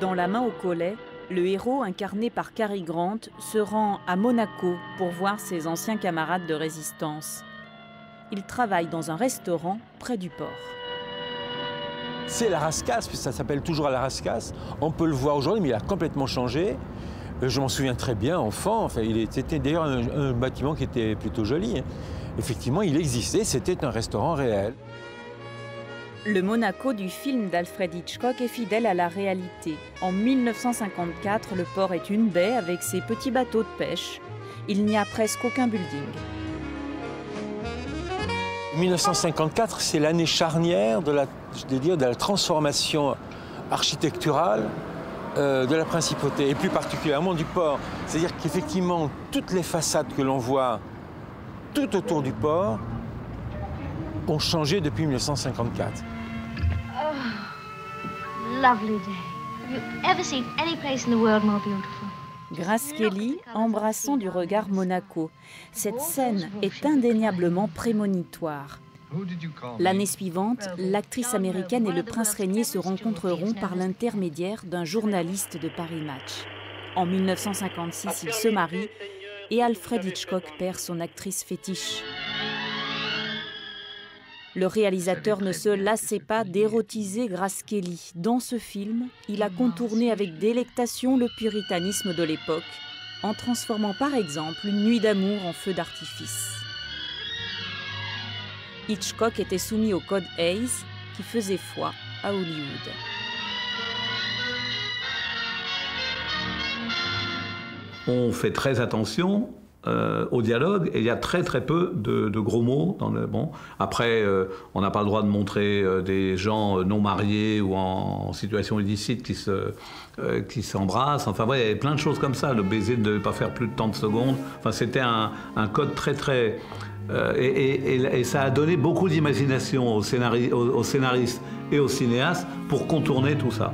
Dans La Main au Collet, le héros incarné par Cary Grant se rend à Monaco pour voir ses anciens camarades de résistance. Il travaille dans un restaurant près du port. C'est la Rascasse, ça s'appelle toujours à la Rascasse. On peut le voir aujourd'hui, mais il a complètement changé. Je m'en souviens très bien, enfant. Enfin, c'était d'ailleurs un bâtiment qui était plutôt joli. Effectivement, il existait, c'était un restaurant réel. Le Monaco du film d'Alfred Hitchcock est fidèle à la réalité. En 1954, le port est une baie avec ses petits bateaux de pêche. Il n'y a presque aucun building. 1954, c'est l'année charnière de la transformation architecturale de la principauté, et plus particulièrement du port. C'est-à-dire qu'effectivement, toutes les façades que l'on voit tout autour du port ont changé depuis 1954. Oh, lovely day. Have you ever seen any place in the world more beautiful? Grace Kelly embrassant du regard Monaco. Cette scène est indéniablement prémonitoire. L'année suivante, l'actrice américaine et le prince Rainier se rencontreront par l'intermédiaire d'un journaliste de Paris Match. En 1956, ils se marient et Alfred Hitchcock perd son actrice fétiche. Le réalisateur ne se lassait pas d'érotiser Grace Kelly. Dans ce film, il a contourné avec délectation le puritanisme de l'époque, en transformant par exemple une nuit d'amour en feu d'artifice. Hitchcock était soumis au code Hayes, qui faisait foi à Hollywood. On fait très attention au dialogue, et il y a très peu de gros mots dans le bon. Après, on n'a pas le droit de montrer des gens non mariés ou en situation illicite qui s'embrassent. Enfin, ouais, il y avait plein de choses comme ça. Le baiser ne devait pas faire plus de tant de secondes. Enfin, c'était un code très. Et ça a donné beaucoup d'imagination aux scénaristes et aux cinéastes pour contourner tout ça.